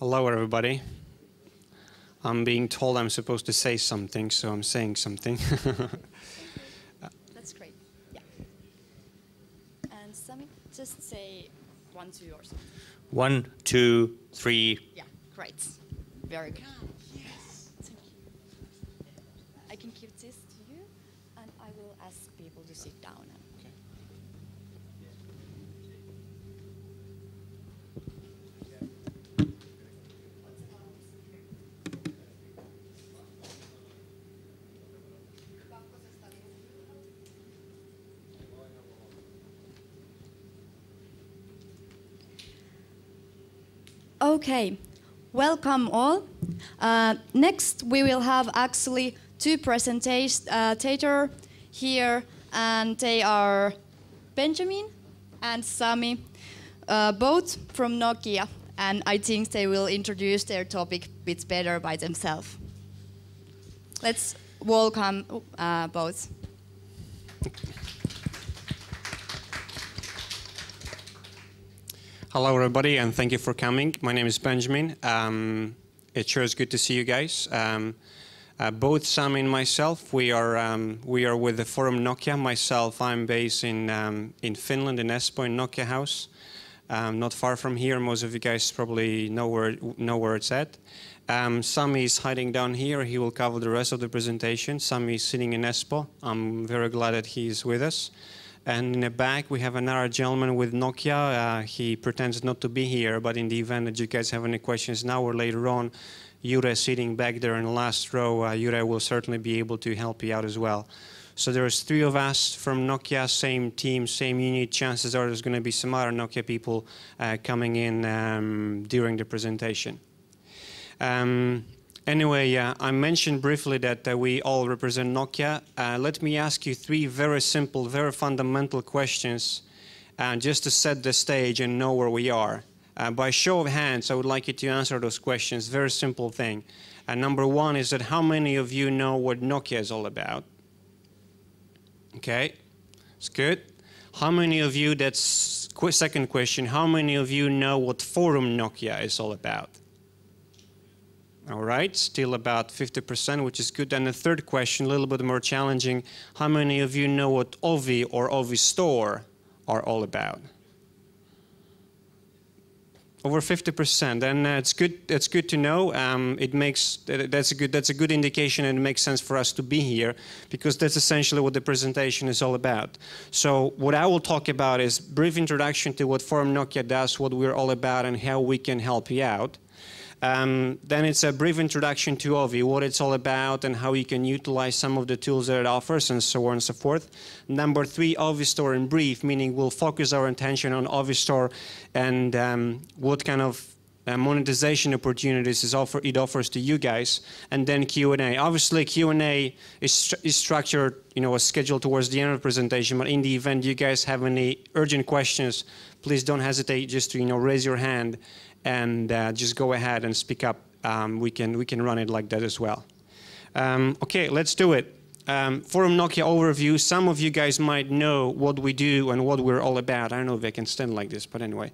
Hello, everybody. I'm being told I'm supposed to say something, so I'm saying something. That's great. Yeah. And Sami, just say 1, 2, or something. 1, 2, 3. Yeah, great. Very good. Yes. Thank you. I can give this to you, and I will ask people to sit down. Okay, welcome all. Next we will have actually two presentators here, and they are Benjamin and Sami, both from Nokia, and I think they will introduce their topic a bit better by themselves. Let's welcome both. Hello, everybody, and thank you for coming. My name is Benjamin. It sure is good to see you guys. Both Sami and myself, we are with the Forum Nokia. Myself, I'm based in Finland, in Espoo, in Nokia House, not far from here. Most of you guys probably know where it's at. Sami is hiding down here. He will cover the rest of the presentation. Sami is sitting in Espoo. I'm very glad that he is with us. And in the back, we have another gentleman with Nokia. He pretends not to be here, but in the event that you guys have any questions now or later on, Yure sitting back there in the last row, Yure will certainly be able to help you out as well. So there's three of us from Nokia, same team, same unit. Chances are there's going to be some other Nokia people coming in during the presentation. Anyway, I mentioned briefly that we all represent Nokia. Let me ask you three very simple, very fundamental questions just to set the stage and know where we are. By show of hands, I would like you to answer those questions. Very simple thing. Number one is that how many of you know what Nokia is all about? Okay, that's good. How many of you, that's second question, how many of you know what Forum Nokia is all about? All right, still about 50%, which is good. And the third question, a little bit more challenging. How many of you know what Ovi or Ovi Store are all about? Over 50%, and it's good. It's good to know. It makes that's a good indication, and it makes sense for us to be here because that's essentially what the presentation is all about. So what I will talk about is brief introduction to what Forum Nokia does, what we're all about, and how we can help you out. Then it's a brief introduction to Ovi, what it's all about and how you can utilize some of the tools that it offers and so on and so forth. Number three, Ovi Store in brief, meaning we'll focus our attention on Ovi Store and what kind of monetization opportunities it offers to you guys, and then Q&A. Obviously, Q&A is structured, you know, is scheduled towards the end of the presentation, but in the event you guys have any urgent questions, please don't hesitate just to, you know, raise your hand and just go ahead and speak up. We can run it like that as well. Okay, let's do it. Forum Nokia overview. Some of you guys might know what we do and what we're all about. I don't know if I can stand like this, but anyway.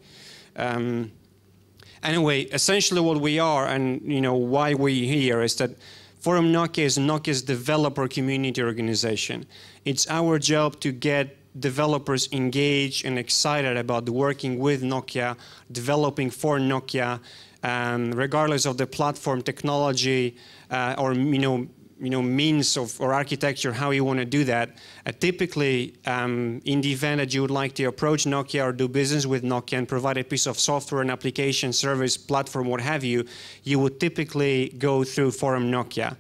Anyway, essentially what we are and, you know, why we're here is that Forum Nokia is Nokia's developer community organization. It's our job to get developers engaged and excited about working with Nokia, developing for Nokia, regardless of the platform, technology, or you know means of or architecture, how you want to do that. Typically, in the event that you would like to approach Nokia or do business with Nokia and provide a piece of software, an application, service, platform, what have you, you would typically go through Forum Nokia.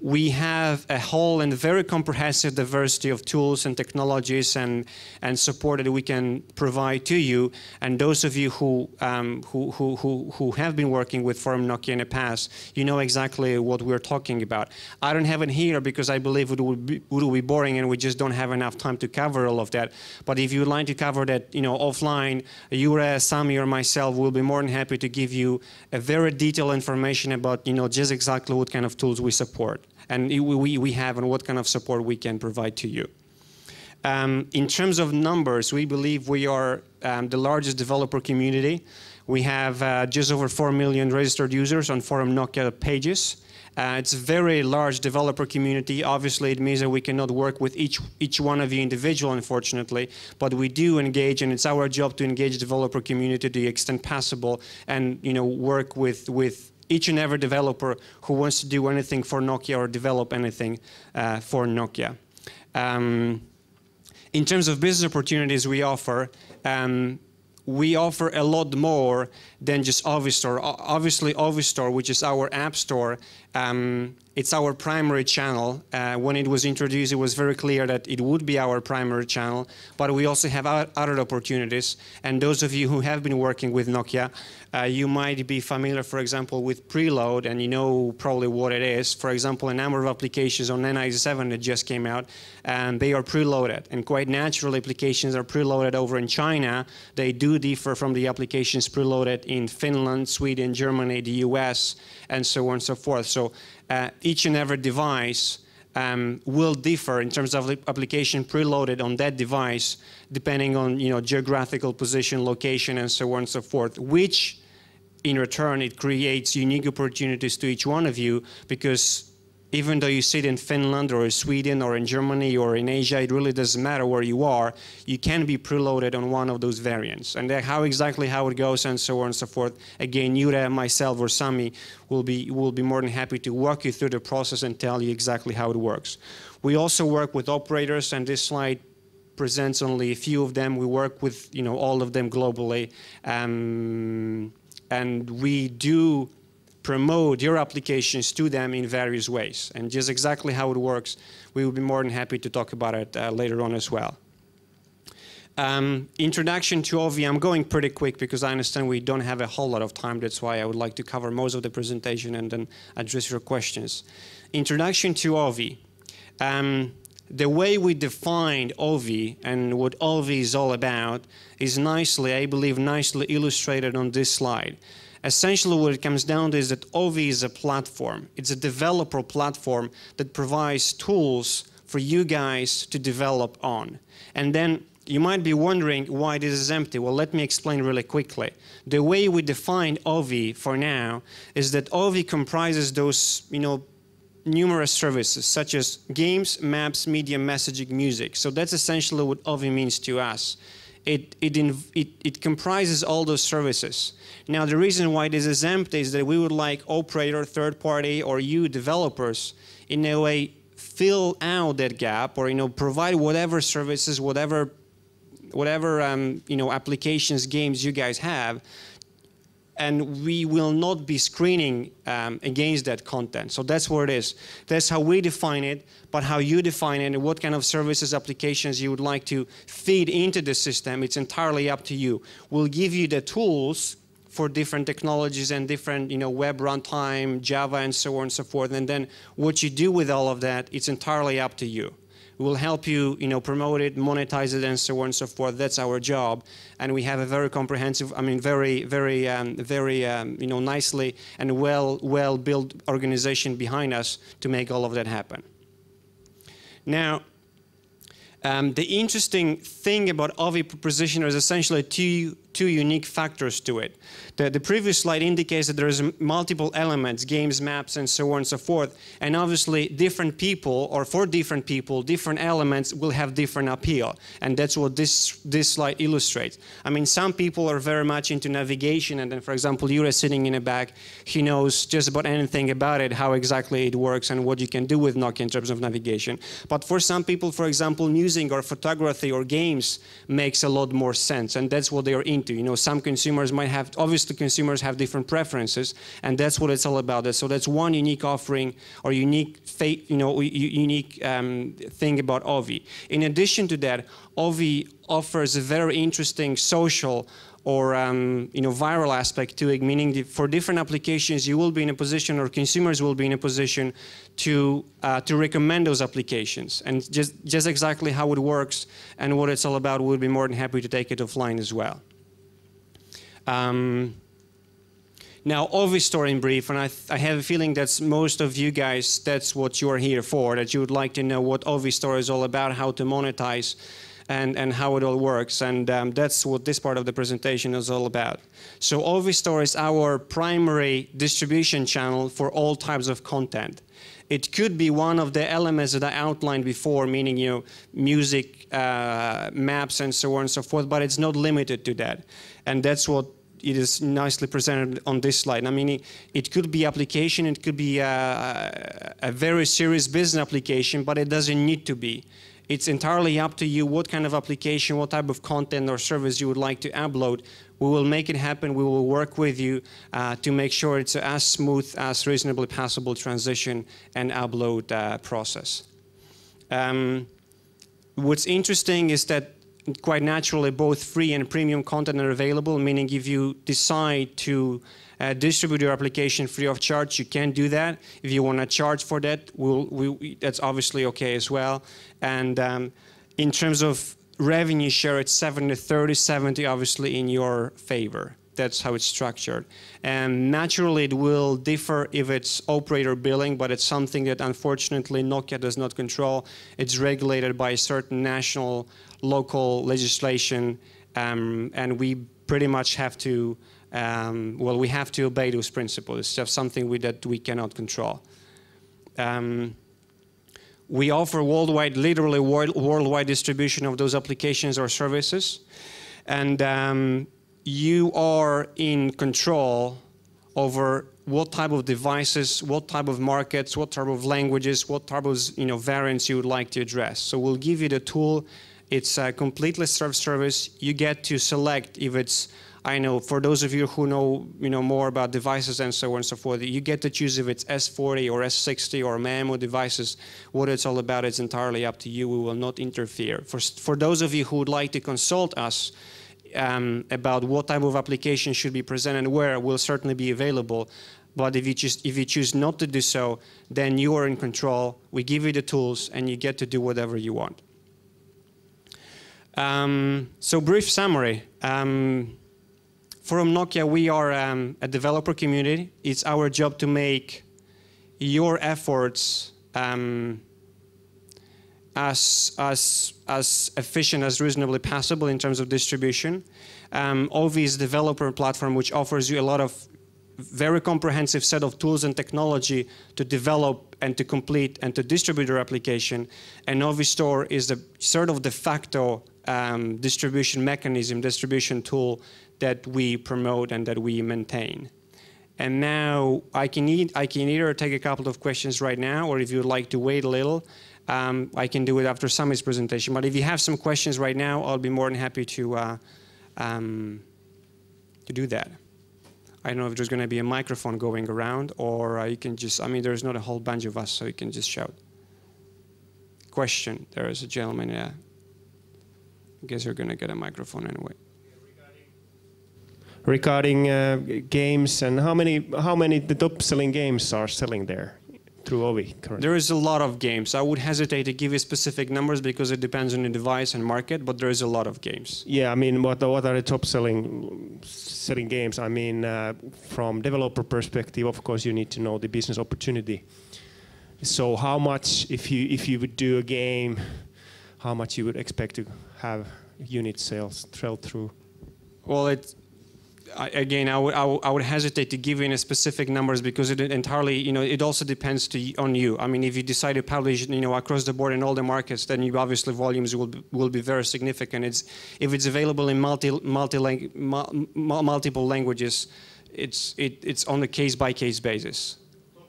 We have a whole and very comprehensive diversity of tools and technologies and support that we can provide to you. And those of you who have been working with Forum Nokia in the past, you know exactly what we're talking about. I don't have it here because I believe it would be boring and we just don't have enough time to cover all of that. But if you'd like to cover that, you know, offline, Yure, Sami, or myself will be more than happy to give you a very detailed information about, you know, just exactly what kind of tools we support and we have and what kind of support we can provide to you. In terms of numbers, we believe we are the largest developer community. We have just over 4 million registered users on Forum Nokia pages. It's a very large developer community. Obviously, it means that we cannot work with each one of you individually, unfortunately, but we do engage, and it's our job to engage the developer community to the extent possible, and work with each and every developer who wants to do anything for Nokia or develop anything for Nokia. In terms of business opportunities we offer a lot more than just Ovi Store. Obviously, Ovi Store, which is our app store, it's our primary channel. When it was introduced, it was very clear that it would be our primary channel, but we also have other opportunities. And those of you who have been working with Nokia, you might be familiar, for example, with preload, and you know probably what it is. For example, a number of applications on N97 that just came out, and they are preloaded. And quite naturally, applications are preloaded over in China. They do differ from the applications preloaded in Finland, Sweden, Germany, the US, and so on and so forth. So each and every device will differ in terms of the application preloaded on that device, depending on geographical position, location, and so on and so forth, which in return it creates unique opportunities to each one of you, because even though you sit in Finland or in Sweden or in Germany or in Asia, it really doesn't matter where you are. You can be preloaded on one of those variants. And how it goes and so on and so forth. Again, Yure, myself, or Sami will be more than happy to walk you through the process and tell you exactly how it works. We also work with operators, and this slide presents only a few of them. We work with all of them globally, and we do promote your applications to them in various ways. And just exactly how it works, we will be more than happy to talk about it later on as well. Introduction to Ovi. I'm going pretty quick because I understand we don't have a whole lot of time. That's why I would like to cover most of the presentation and then address your questions. Introduction to Ovi. The way we defined Ovi and what Ovi is all about is nicely, I believe, nicely illustrated on this slide. Essentially, what it comes down to is that Ovi is a platform. It's a developer platform that provides tools for you guys to develop on. And then you might be wondering why this is empty. Well, let me explain really quickly. The way we define Ovi for now is that Ovi comprises those, numerous services such as games, maps, media, messaging, music. So that's essentially what Ovi means to us. It comprises all those services. Now, the reason why this is empty is that we would like operator, third party, or you developers, in a way, fill out that gap, or provide whatever services, whatever applications, games you guys have, and we will not be screening against that content. So that's where it is. That's how we define it, but how you define it and what kind of services, applications you would like to feed into the system, it's entirely up to you. We'll give you the tools for different technologies and different web runtime, Java, and so on and so forth. And then what you do with all of that, it's entirely up to you. We'll help you, promote it, monetize it, and so on and so forth. That's our job, and we have a very comprehensive, very nicely and well built organization behind us to make all of that happen. Now, the interesting thing about Ovi positioner is essentially two unique factors to it. The previous slide indicates that there is multiple elements, games, maps, and so on and so forth. And obviously, different people, or for different people, different elements will have different appeal. And that's what this slide illustrates. I mean, some people are very much into navigation. And then, for example, Yura sitting in the back, he knows just about anything about it, how exactly it works, and what you can do with Nokia in terms of navigation. But for some people, for example, music or photography or games makes a lot more sense. And that's what they are into. Some consumers might have, obviously consumers have different preferences, and that's what it's all about. So that's one unique offering or unique thing about Ovi. In addition to that, Ovi offers a very interesting social or viral aspect to it, meaning for different applications you will be in a position, or consumers will be in a position to recommend those applications. And just exactly how it works and what it's all about, we'll be more than happy to take it offline as well. Now, Ovi Store in brief, and I have a feeling that most of you guys, that's what you're here for, that you would like to know what Ovi Store is all about, how to monetize, and how it all works. And that's what this part of the presentation is all about. So Ovi Store is our primary distribution channel for all types of content. It could be one of the elements that I outlined before, meaning, you know, music, maps, and so on and so forth, but it's not limited to that. And that's what it is nicely presented on this slide. I mean, it could be application, it could be a very serious business application, but it doesn't need to be. It's entirely up to you what kind of application, what type of content or service you would like to upload. We will make it happen. We will work with you to make sure it's as smooth as reasonably possible transition and upload process. What's interesting is that quite naturally both free and premium content are available, meaning if you decide to distribute your application free of charge, you can do that. If you want to charge for that, that's obviously okay as well. And in terms of revenue share, it's 70-30, 70 obviously in your favor. That's how it's structured. And naturally, it will differ if it's operator billing, but it's something that unfortunately Nokia does not control. It's regulated by certain national, local legislation, and we pretty much have to, we have to obey those principles. It's just something that we cannot control. We offer worldwide, literally worldwide distribution of those applications or services. And you are in control over what type of devices, what type of markets, what type of languages, what type of variants you would like to address. So we'll give you the tool. It's a completely self-service. You get to select if it's, I know, for those of you who know, more about devices and so on and so forth, you get to choose if it's S40 or S60 or MAMO devices. What it's all about is entirely up to you. We will not interfere. For those of you who would like to consult us about what type of application should be presented where, will certainly be available. But if you choose not to do so, then you are in control. We give you the tools, and you get to do whatever you want. So brief summary. Forum Nokia, we are a developer community. It's our job to make your efforts as efficient as reasonably possible in terms of distribution. Ovi is a developer platform which offers you a lot of very comprehensive set of tools and technology to develop and to complete and to distribute your application. And Ovi Store is the sort of de facto distribution mechanism, distribution tool that we promote and that we maintain. And now I can either take a couple of questions right now, or if you'd like to wait a little, I can do it after Sami's presentation. But if you have some questions right now, I'll be more than happy to do that. I don't know if there's going to be a microphone going around, or you can just, I mean, there's not a whole bunch of us, so you can just shout. Question, there is a gentleman, yeah. I guess you're going to get a microphone anyway. Regarding games, and how many the top-selling games are selling there through Ovi currently? There is a lot of games. I would hesitate to give you specific numbers because it depends on the device and market, but there is a lot of games. Yeah, I mean, what are the top-selling games? I mean, from developer perspective, of course, you need to know the business opportunity. So how much, if you would do a game, how much you would expect to have unit sales trail through? Well, it's... Again, I would hesitate to give you any specific numbers because it entirely, it also depends on you. I mean, if you decide to publish, across the board in all the markets, then you obviously volumes will be very significant. If it's available in multiple languages, it's on a case-by-case basis. Top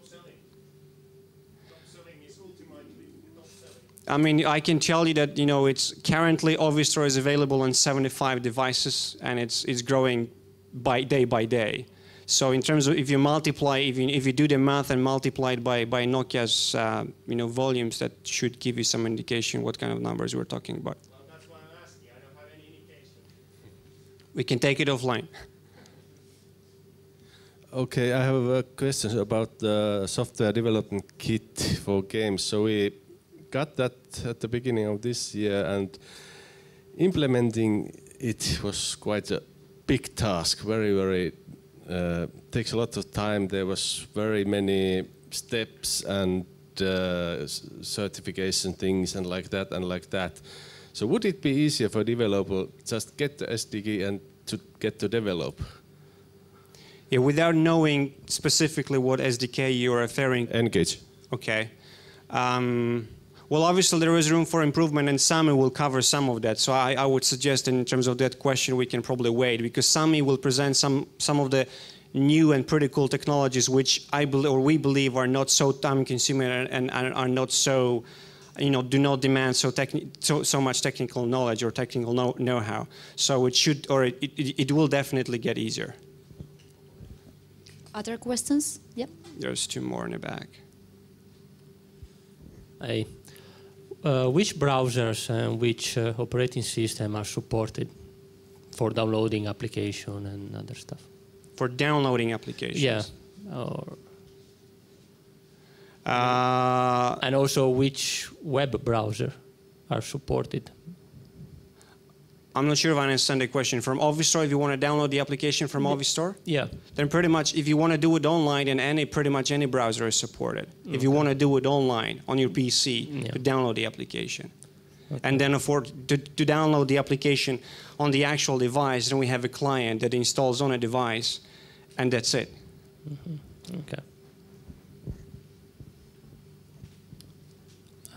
selling is ultimately not selling. I mean, I can tell you that it's currently Ovi Store is available on 75 devices, and it's growing by day. So in terms of if you do the math and multiply it by Nokia's volumes, that should give you some indication what kind of numbers we're talking about. Well, that's why I'm asking. I don't have any indication. We can take it offline. Okay, I have a question about the software development kit for games. So we got that at the beginning of this year, and implementing it was quite a big task, very, very takes a lot of time. There was very many steps and certification things and like that and like that. So would it be easier for developer just get the SDK and to get to develop? Yeah, without knowing specifically what SDK you're referring to. N-Gage. Okay. Well, obviously there is room for improvement, and Sami will cover some of that. So I would suggest in terms of that question, we can probably wait, because Sami will present some of the new and pretty cool technologies, which I believe, or we believe, are not so time-consuming and are not so, you know, do not demand so much technical knowledge or technical know-how. So it should, or it will definitely get easier. Other questions? Yep. There's two more in the back. Hey. Which browsers and which operating system are supported for downloading application and other stuff? For downloading applications? Yeah. Or and also which web browser are supported? I'm not sure if I understand the question. From Ovi Store, if you want to download the application from Ovi Store? Yeah. Then pretty much, if you want to do it online, then pretty much any browser is supported. Okay. If you want to do it online on your PC, yeah, to download the application. Okay. And then to download the application on the actual device, then we have a client that installs on a device, and that's it. Mm-hmm. Okay.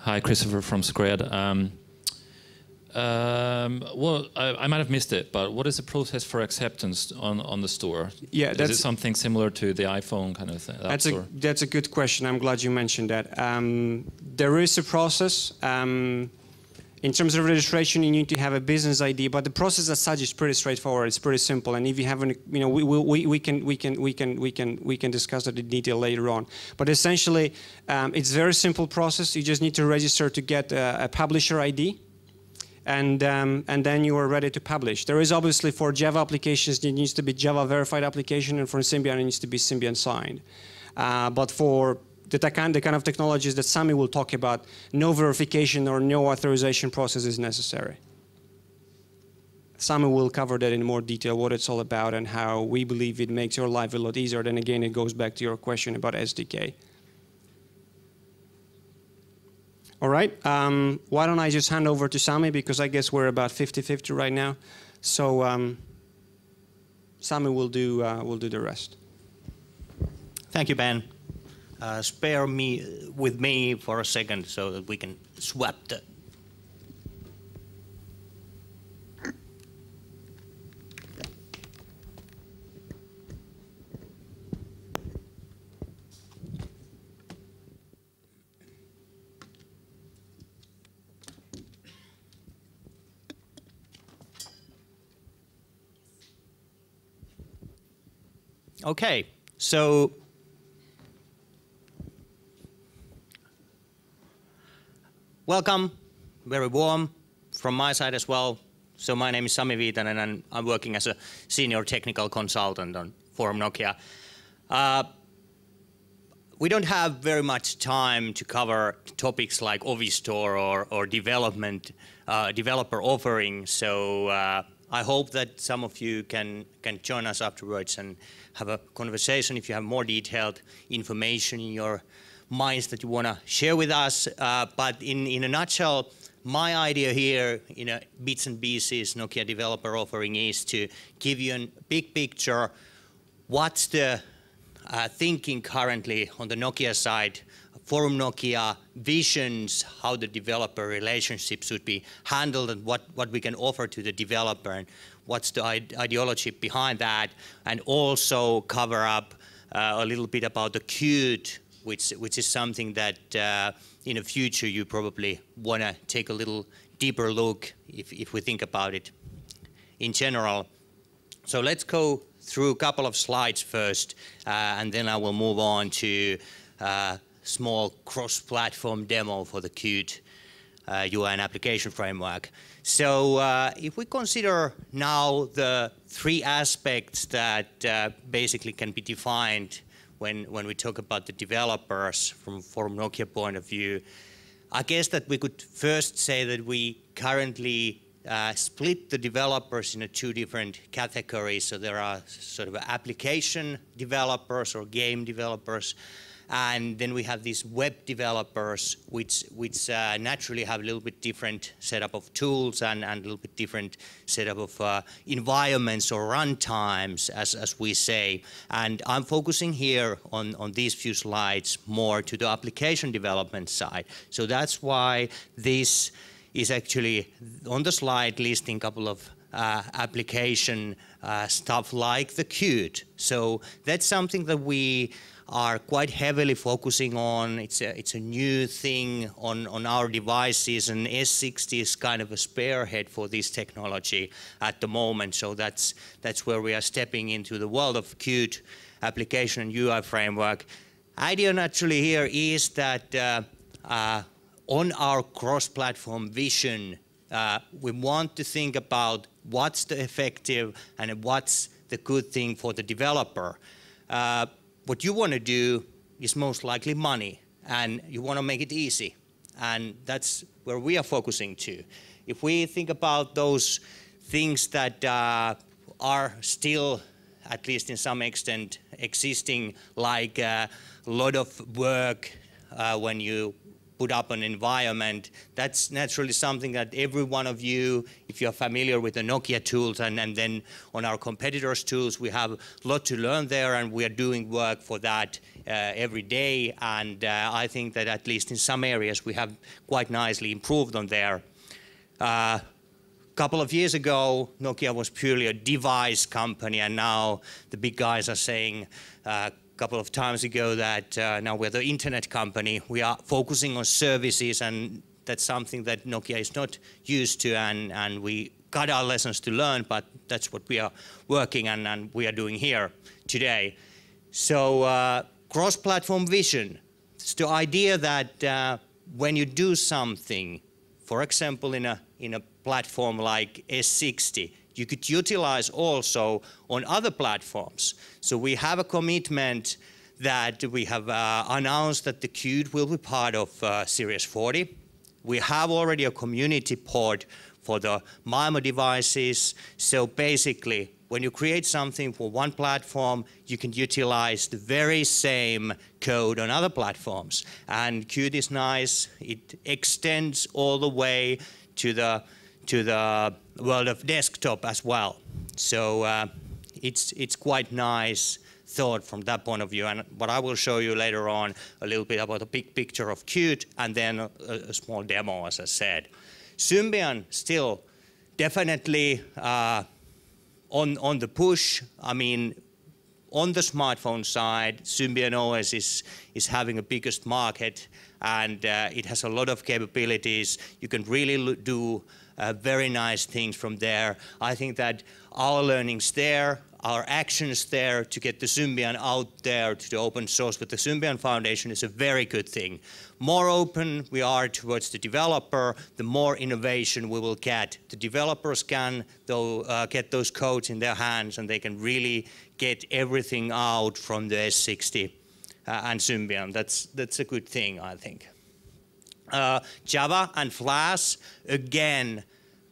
Hi, Christopher from Squared. Well, I might have missed it, but what is the process for acceptance on the store? Yeah, is it something similar to the iPhone kind of thing? That's a good question. I'm glad you mentioned that. There is a process. In terms of registration, you need to have a business ID, but the process as such is pretty straightforward. It's pretty simple, and if you haven't, you know, we can discuss that in detail later on. But essentially, it's a very simple process. You just need to register to get a publisher ID. And then you are ready to publish. There is obviously for Java applications, it needs to be Java verified application, and for Symbian, it needs to be Symbian signed. But for the kind of technologies that Sami will talk about, no verification or no authorization process is necessary. Sami will cover that in more detail, what it's all about and how we believe it makes your life a lot easier. Then again, it goes back to your question about SDK. All right, why don't I just hand over to Sami, because I guess we're about 50-50 right now. So Sami will do the rest. Thank you, Ben. Spare me with me for a second so that we can swap the... Okay, so welcome, very warm from my side as well. So my name is Sami Viitanen, and I'm working as a senior technical consultant on Forum Nokia. We don't have very much time to cover topics like Ovi Store or development, developer offering, so I hope that some of you can join us afterwards and have a conversation. If you have more detailed information in your minds that you want to share with us. But in a nutshell, my idea here in a bits and pieces Nokia developer offering is to give you a big picture. What's the thinking currently on the Nokia side, Forum Nokia visions, how the developer relationship should be handled, and what we can offer to the developer, and what's the ideology behind that, and also cover up a little bit about the Qt, which is something that in the future you probably want to take a little deeper look if we think about it in general. So let's go through a couple of slides first, and then I will move on to small cross-platform demo for the Qt UI and application framework. So if we consider now the three aspects that basically can be defined when we talk about the developers from Nokia point of view, I guess that we could first say that we currently split the developers into two different categories. So there are sort of application developers or game developers, and then we have these web developers, which naturally have a little bit different setup of tools and a little bit different setup of environments or runtimes, as we say. And I'm focusing here on these few slides more to the application development side. So that's why this is actually on the slide listing a couple of application stuff like the Qt. So that's something that we are quite heavily focusing on. It's a new thing on our devices, and S60 is kind of a spearhead for this technology at the moment. So that's where we are stepping into the world of Qt application and UI framework. Idea naturally here is that on our cross-platform vision, we want to think about what's the effective and what's the good thing for the developer. What you want to do is most likely money, and you want to make it easy, and that's where we are focusing to. If we think about those things that are still, at least in some extent, existing, like a lot of work when you put up an environment, that's naturally something that every one of you, if you're familiar with the Nokia tools and then on our competitors' tools, we have a lot to learn there, and we are doing work for that every day. And I think that at least in some areas we have quite nicely improved on there. A couple of years ago, Nokia was purely a device company, and now the big guys are saying, couple of times ago, that now we're the internet company. We are focusing on services, and that's something that Nokia is not used to, and we got our lessons to learn, but that's what we are working and we are doing here today. So cross-platform vision. It's the idea that when you do something, for example, in a platform like S60, you could utilize also on other platforms. So we have a commitment that we have announced that the Qt will be part of Series 40. We have already a community port for the MAMO devices. So basically, when you create something for one platform, you can utilize the very same code on other platforms. And Qt is nice. It extends all the way to the world of desktop as well. So it's quite nice thought from that point of view. And what I will show you later on a little bit about a big picture of Qt and then a small demo, as I said. Symbian still definitely on the push. I mean, on the smartphone side, Symbian OS is having the biggest market, and it has a lot of capabilities. You can really do very nice things from there. I think that our learnings there, our actions there to get the Symbian out there to the open source with the Symbian Foundation is a very good thing. More open we are towards the developer, the more innovation we will get. The developers can get those codes in their hands, and they can really get everything out from the S60 and Symbian. That's a good thing, I think. Java and Flash, again,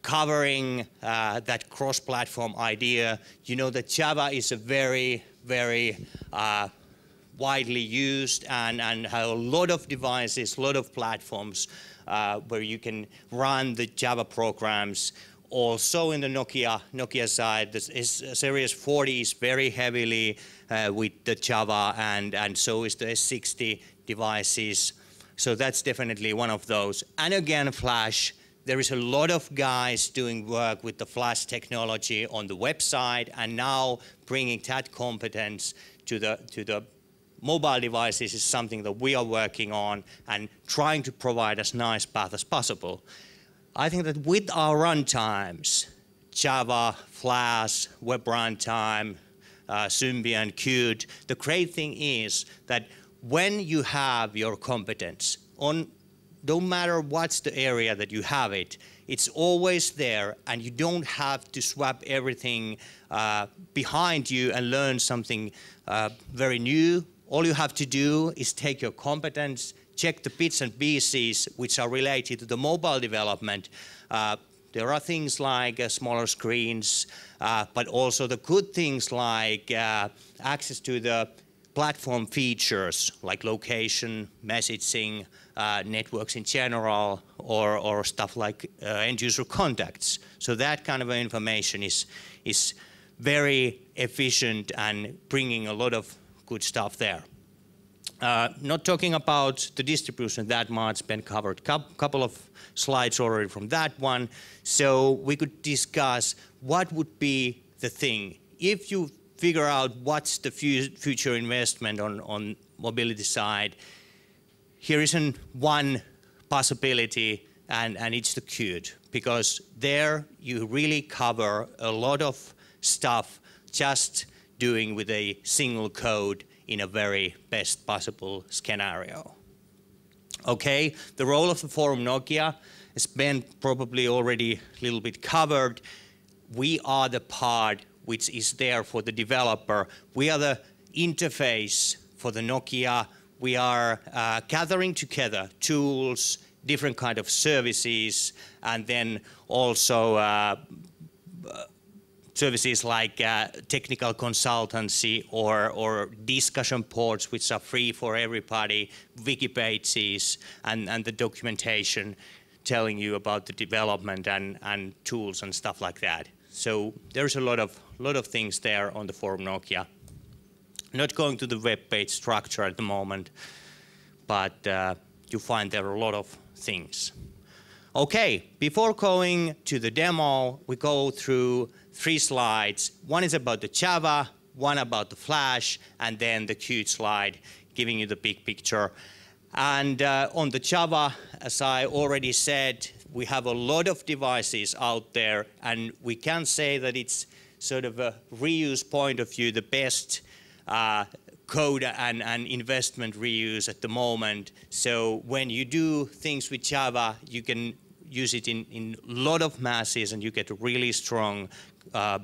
covering that cross-platform idea. You know that Java is a very, very widely used and have a lot of devices, a lot of platforms where you can run the Java programs. Also in the Nokia side, this is Series 40 is very heavily with the Java, and so is the S60 devices. So that's definitely one of those. And again, Flash. There is a lot of guys doing work with the Flash technology on the website, and now bringing that competence to the mobile devices is something that we are working on and trying to provide as nice path as possible. I think that with our runtimes, Java, Flash, Web Runtime, Symbian, Qt, the great thing is that when you have your competence, no matter what's the area that you have it, it's always there, and you don't have to swap everything behind you and learn something very new. All you have to do is take your competence, check the bits and pieces which are related to the mobile development, There are things like smaller screens, but also the good things like access to the platform features like location, messaging, networks in general, or stuff like end-user contacts. So that kind of information is very efficient and bringing a lot of good stuff there. Not talking about the distribution that much, Ben covered a couple of slides already from that one. So we could discuss what would be the thing. If you figure out what's the future investment on mobility side, here isn't one possibility, and it's the Qt, because there you really cover a lot of stuff just doing with a single code in a very best possible scenario. Okay, the role of the Forum Nokia has been probably already a little bit covered. We are the part which is there for the developer. We are the interface for the Nokia. We are gathering together tools, different kind of services, and then also services like technical consultancy or discussion boards, which are free for everybody, wiki pages, and the documentation telling you about the development and tools and stuff like that. So there's a lot of things there on the Forum Nokia. Not going to the web page structure at the moment, but you find there are a lot of things. Okay, before going to the demo, we go through 3 slides. One is about the Java, one about the Flash, and then the Qt slide, giving you the big picture. And on the Java, as I already said, we have a lot of devices out there, and we can say that it's sort of a reuse point of view, the best code and investment reuse at the moment. So when you do things with Java, you can use it in a lot of masses, and you get a really strong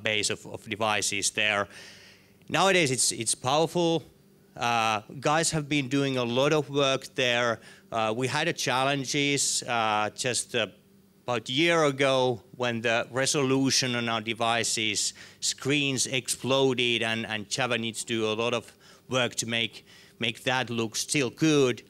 base of devices there. Nowadays, it's powerful. Guys have been doing a lot of work there. We had a challenges just about a year ago when the resolution on our devices, screens exploded, and Java needs to do a lot of work to make that look still good,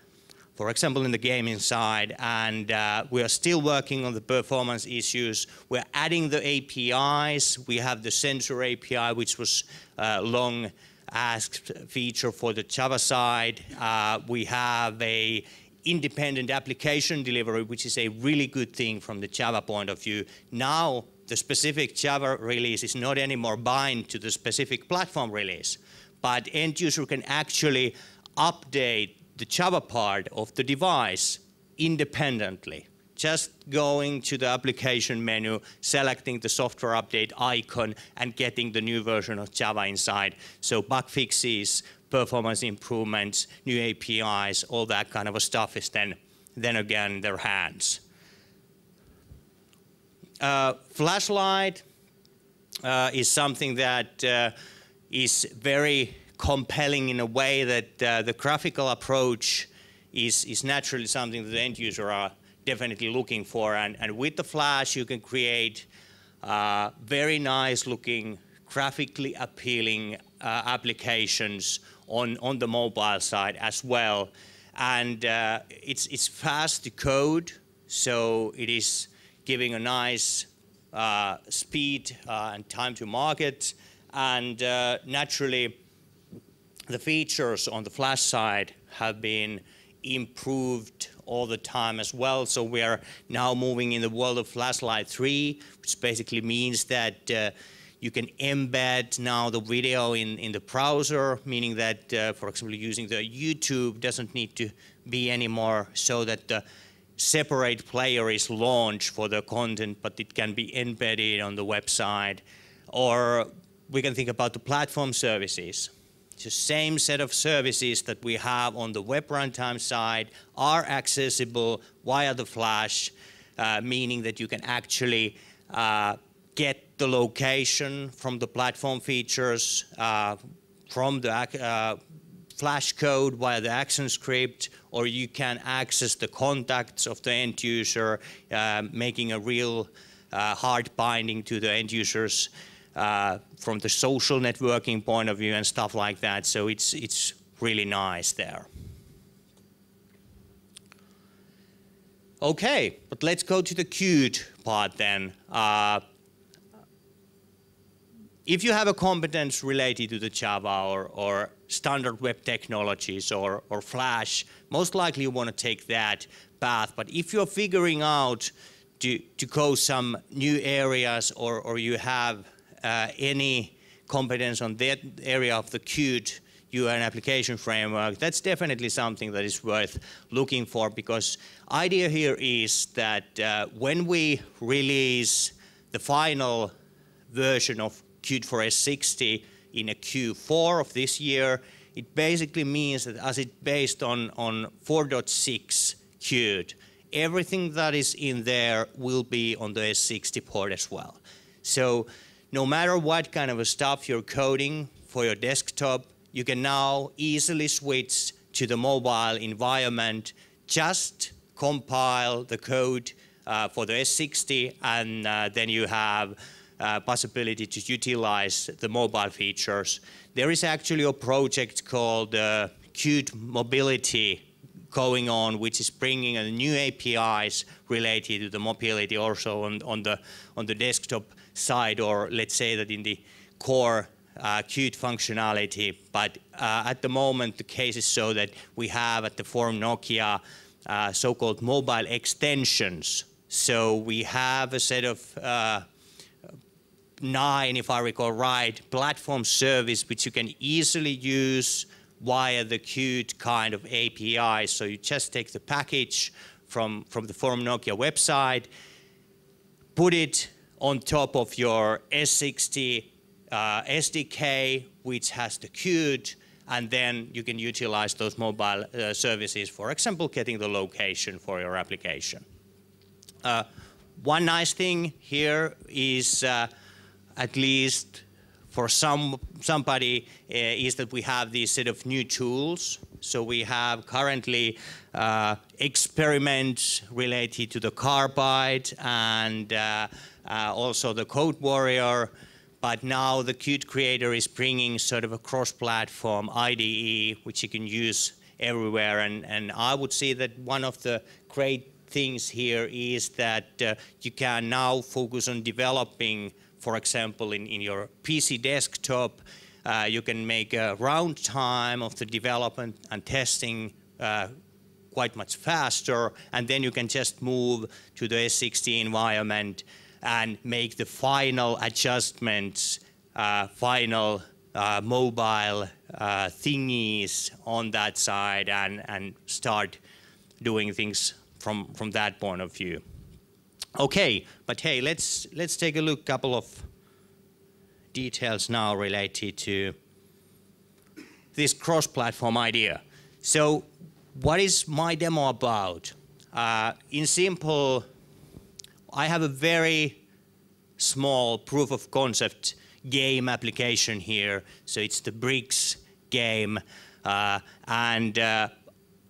for example, in the gaming side. And we are still working on the performance issues. We're adding the APIs. We have the sensor API, which was long asked feature for the Java side. We have a independent application delivery, which is a really good thing from the Java point of view. Now, the specific Java release is not anymore bind to the specific platform release, but end user can actually update the Java part of the device independently. Just going to the application menu, selecting the software update icon, and getting the new version of Java inside. So bug fixes, performance improvements, new APIs, all that kind of stuff is then again in their hands. Flash Lite is something that is very compelling in a way that the graphical approach is naturally something that the end user are definitely looking for. And with the Flash, you can create very nice looking, graphically appealing applications on the mobile side as well. And it's fast to code, so it is giving a nice speed and time to market. And naturally, the features on the Flash side have been improved all the time as well. So we are now moving in the world of Flash Lite 3, which basically means that you can embed now the video in the browser, meaning that, for example, using the YouTube doesn't need to be anymore so that the separate player is launched for the content, but it can be embedded on the website. Or we can think about the platform services. The same set of services that we have on the web runtime side are accessible via the Flash, meaning that you can actually get the location from the platform features, from the Flash code via the ActionScript, or you can access the contacts of the end user, making a real hard binding to the end users from the social networking point of view and stuff like that. So it's really nice there. Okay, but let's go to the Qt part then. If you have a competence related to the Java or standard web technologies or Flash, most likely you want to take that path. But if you're figuring out to go some new areas or you have any competence on that area of the Qt, you are an application framework, that's definitely something that is worth looking for, because idea here is that when we release the final version of Qt for S60 in a Q4 of this year, it basically means that as it's based on 4.6 Qt, everything that is in there will be on the S60 port as well. So no matter what kind of stuff you're coding for your desktop, you can now easily switch to the mobile environment, just compile the code for the S60, and then you have possibility to utilize the mobile features. There is actually a project called Qt Mobility going on, which is bringing a new APIs related to the mobility also on the desktop side, or let's say that in the core Qt functionality. But at the moment, the case is so that we have at the Forum Nokia so-called mobile extensions. So we have a set of 9, if I recall right, platform service, which you can easily use via the Qt kind of API. So you just take the package from the Forum Nokia website, put it on top of your S60 SDK, which has the Qt, and then you can utilize those mobile services, for example, getting the location for your application. One nice thing here is at least for somebody is that we have this set of new tools. So we have currently experiments related to the Carbide and also the Code Warrior. But now the Qt Creator is bringing sort of a cross-platform IDE, which you can use everywhere. And I would say that one of the great things here is that you can now focus on developing. For example, in your PC desktop, you can make a round time of the development and testing quite much faster, and then you can just move to the S60 environment and make the final adjustments, final mobile thingies on that side, and start doing things from that point of view. Okay, but hey, let's take a look couple of details now related to this cross-platform idea. So what is my demo about? In simple, I have a very small proof of concept game application here. So it's the Bricks game, and I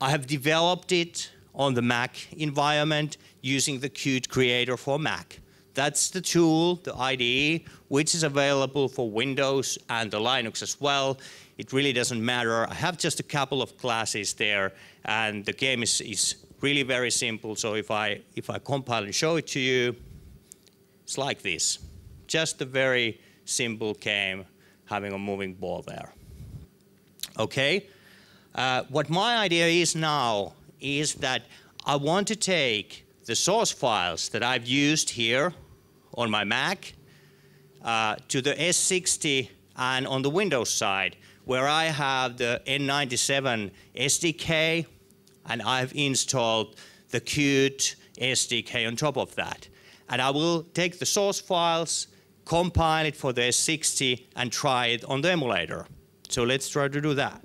have developed it on the Mac environment using the Qt Creator for Mac. That's the tool, the IDE, which is available for Windows and the Linux as well. It really doesn't matter. I have just a couple of classes there, and the game is really very simple. So if I compile and show it to you, it's like this. Just a very simple game, having a moving ball there. Okay, what my idea is now is that I want to take the source files that I've used here on my Mac to the S60 and on the Windows side, where I have the N97 SDK, and I've installed the Qt SDK on top of that. And I will take the source files, compile it for the S60, and try it on the emulator. So let's try to do that.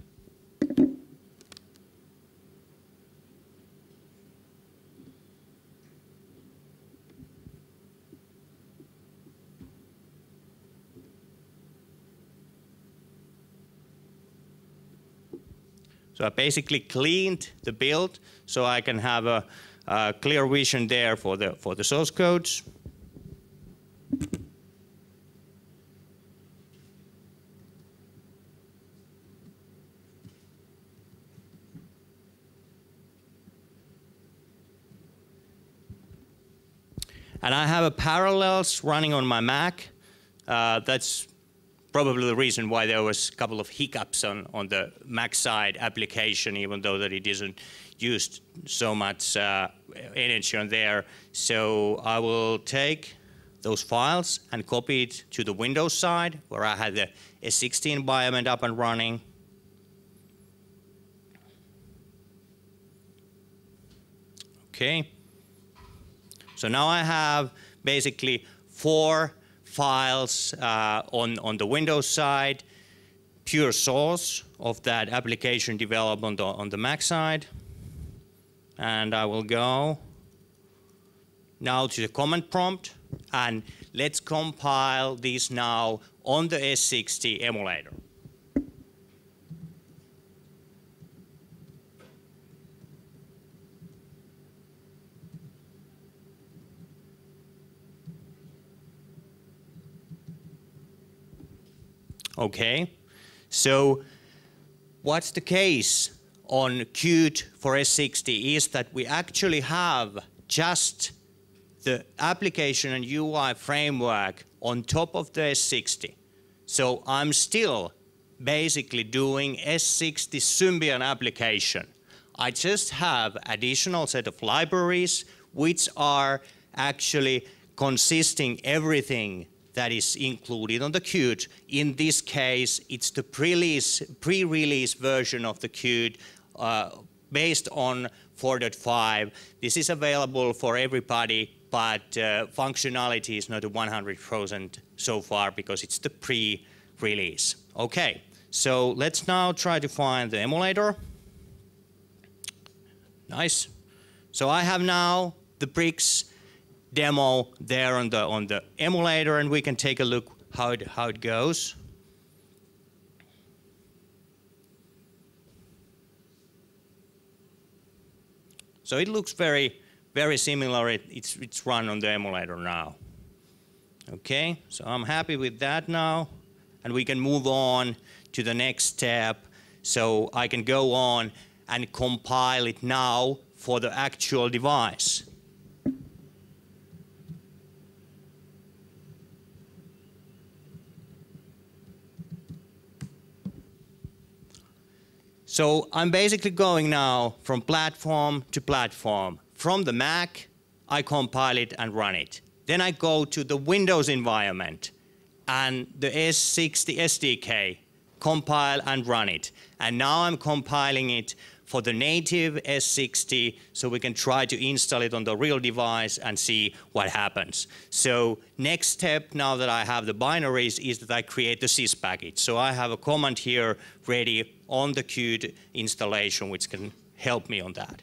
So I basically cleaned the build so I can have a clear vision there for the source codes. And I have a Parallels running on my Mac. That's probably the reason why there was a couple of hiccups on the Mac side application, even though that it isn't used so much energy on there. So I will take those files and copy it to the Windows side, where I had the S60 environment up and running. Okay. So now I have basically 4 files on the Windows side, pure source of that application development on the Mac side. And I will go now to the command prompt, and let's compile these now on the S60 emulator. Okay, so what's the case on Qt for S60 is that we actually have just the application and UI framework on top of the S60. So I'm still basically doing S60 Symbian application. I just have additional set of libraries which are actually consisting everything that is included on the Qt. In this case, it's the pre-release version of the Qt based on 4.5. This is available for everybody, but functionality is not 100% so far because it's the pre-release. Okay, so let's now try to find the emulator. Nice. So I have now the Bricks demo there on the emulator, and we can take a look how it goes. So it looks very similar. It's run on the emulator now. Okay, so I'm happy with that now, and we can move on to the next step. So I can go on and compile it now for the actual device. So I'm basically going now from platform to platform. From the Mac, I compile it and run it. Then I go to the Windows environment and the S60 SDK, compile and run it. And now I'm compiling it for the native S60, so we can try to install it on the real device and see what happens. So next step, now that I have the binaries, is that I create the sys package. So I have a command here ready on the Qt installation, which can help me on that.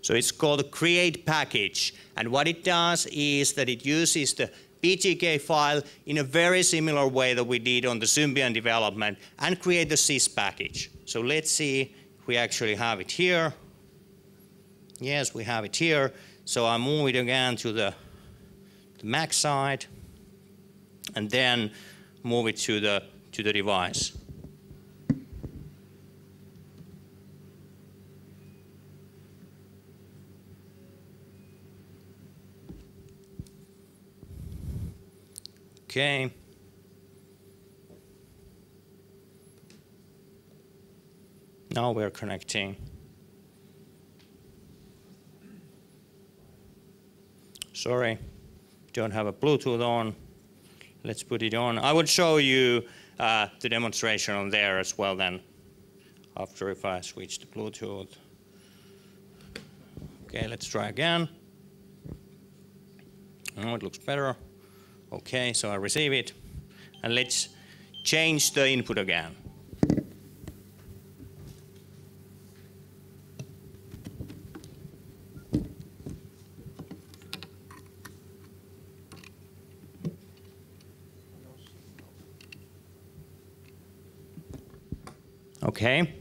So it's called a create package. And what it does is that it uses the PTK file in a very similar way that we did on the Symbian development and create the sys package. So let's see if we actually have it here. Yes, we have it here. So I move it again to the Mac side and then move it to the device. Okay. Now we're connecting. Sorry, don't have a Bluetooth on. Let's put it on. I will show you the demonstration on there as well then, after if I switch to Bluetooth. Okay, let's try again. Oh, it looks better. Okay, so I receive it, and let's change the input again. Okay,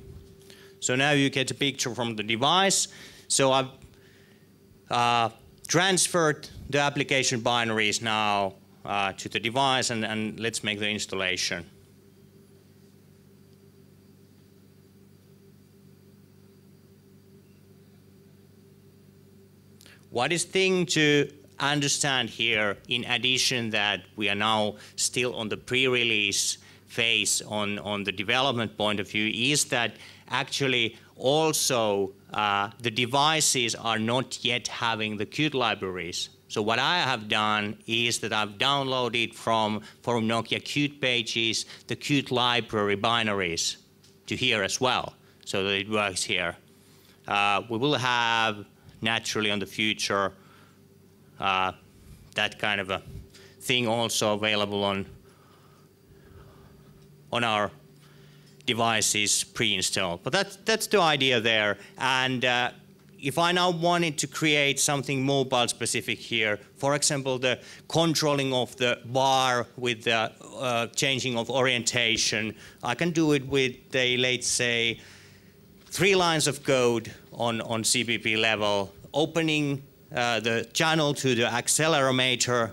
so now you get a picture from the device. So I've transferred the application binaries now to the device, and let's make the installation. What is thing to understand here, in addition that we are now still on the pre-release phase on the development point of view, is that actually also the devices are not yet having the Qt libraries. So what I have done is that I've downloaded from Forum Nokia Qt pages the Qt library binaries to here as well, so that it works here. We will have naturally in the future that kind of a thing also available on our devices pre-installed. But that's the idea there. And if I now wanted to create something mobile specific here, for example, the controlling of the bar with the changing of orientation, I can do it with, let's say, 3 lines of code on CPP level, opening the channel to the accelerometer,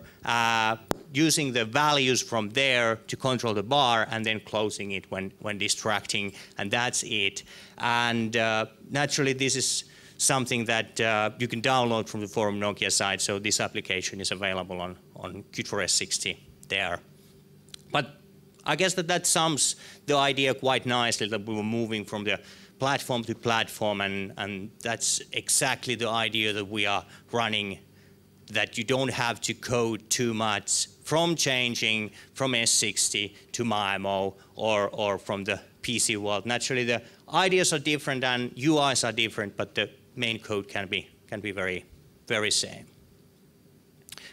using the values from there to control the bar, and then closing it when distracting, and that's it. And naturally, this is something that you can download from the Forum Nokia site, so this application is available on Qt for S60 there. But I guess that sums the idea quite nicely, that we were moving from the platform to platform, and that's exactly the idea that we are running, that you don't have to code too much from changing from S60 to MAMO or from the PC world. Naturally, the ideas are different and UIs are different, but the main code can be very, very same.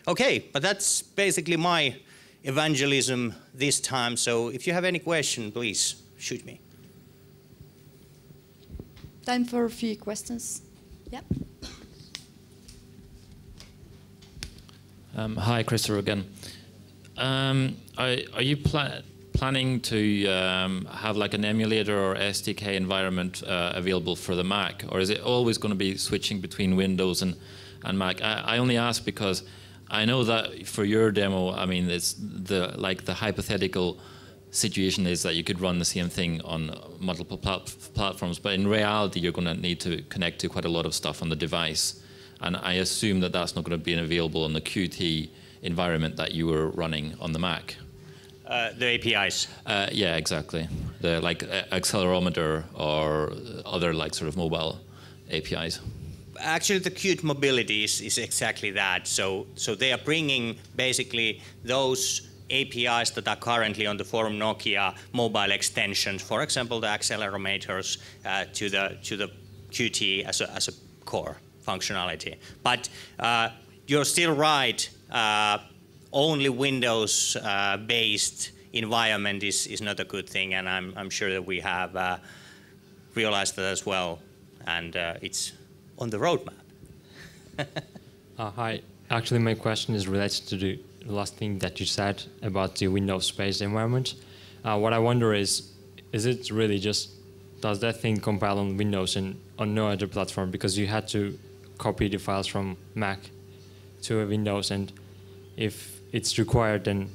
Okay, but that's basically my evangelism this time. So if you have any question, please shoot me. Time for a few questions. Yep. Hi, Christopher again. Are you planning to have like an emulator or SDK environment available for the Mac, or is it always going to be switching between Windows and Mac? I only ask because I know that for your demo, I mean, it's the hypothetical situation is that you could run the same thing on multiple platforms, but in reality, you're going to need to connect to quite a lot of stuff on the device. And I assume that that's not going to be available on the Qt environment that you were running on the Mac. The APIs. Yeah, exactly. The like accelerometer or other like sort of mobile APIs. Actually, the Qt Mobility is exactly that. So they are bringing basically those APIs that are currently on the Forum Nokia mobile extensions, for example, the accelerometers, to the Qt as a core functionality. But you're still right. Only Windows-based environment is not a good thing, and I'm sure that we have realized that as well, and it's on the roadmap. Hi. Actually, my question is related to the last thing that you said about the Windows-based environment. What I wonder is it really just, does that thing compile on Windows and on no other platform? Because you had to copy the files from Mac to Windows, and if it's required, then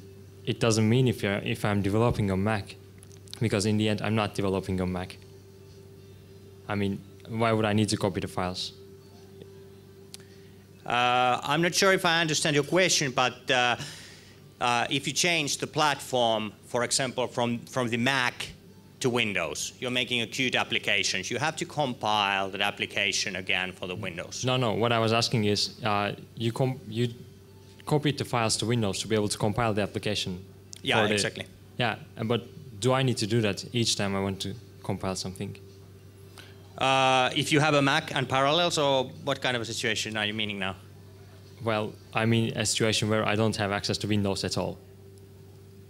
it doesn't mean if I'm developing on Mac, because in the end, I'm not developing on Mac. I mean, why would I need to copy the files? I'm not sure if I understand your question, but if you change the platform, for example, from the Mac to Windows, you're making a Qt application. You have to compile that application again for the Windows. No. What I was asking is, you copied the files to Windows to be able to compile the application. Yeah, exactly. Yeah, but do I need to do that each time I want to compile something? If you have a Mac and Parallels, or what kind of a situation are you meaning now? Well, I mean a situation where I don't have access to Windows at all.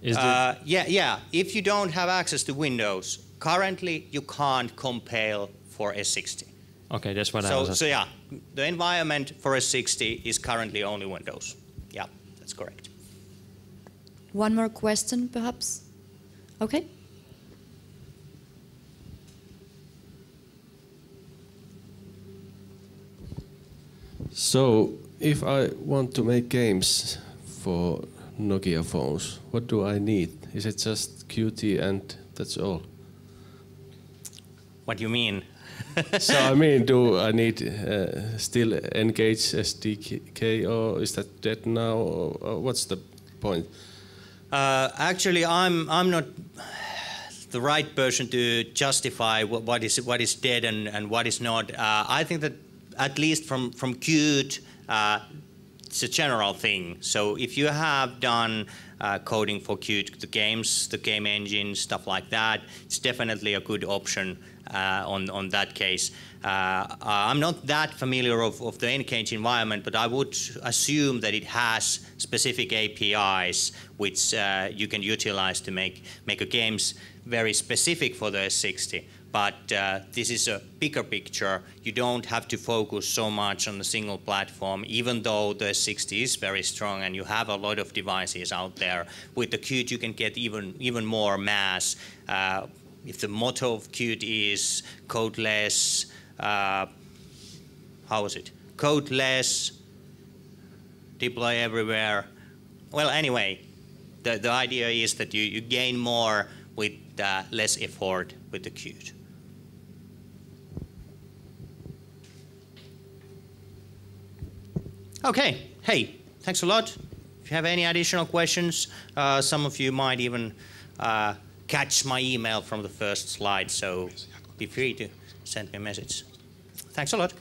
Yeah. If you don't have access to Windows, currently you can't compile for S60. Okay, that's what I was asking. So yeah, the environment for S60 is currently only Windows. Yeah, that's correct. One more question, perhaps? Okay. So, if I want to make games for Nokia phones? What do I need? Is it just Qt and that's all? What do you mean? So I mean, do I need still N-Gage SDK, or is that dead now? Or what's the point? Actually, I'm not the right person to justify what is dead and what is not. I think that at least from Qt, it's a general thing. So if you have done coding for Qt, the games, the game engine, stuff like that, it's definitely a good option on that case. I'm not that familiar of the N-Gage environment, but I would assume that it has specific APIs which you can utilize to make a games very specific for the S60. But this is a bigger picture. You don't have to focus so much on the single platform, even though the S60 is very strong and you have a lot of devices out there. With the Qt, you can get even more mass. If the motto of Qt is codeless, how is it? Codeless, deploy everywhere. Well, anyway, the idea is that you gain more with less effort with the Qt. Okay, hey, thanks a lot. If you have any additional questions, some of you might even catch my email from the first slide, so be free to send me a message. Thanks a lot.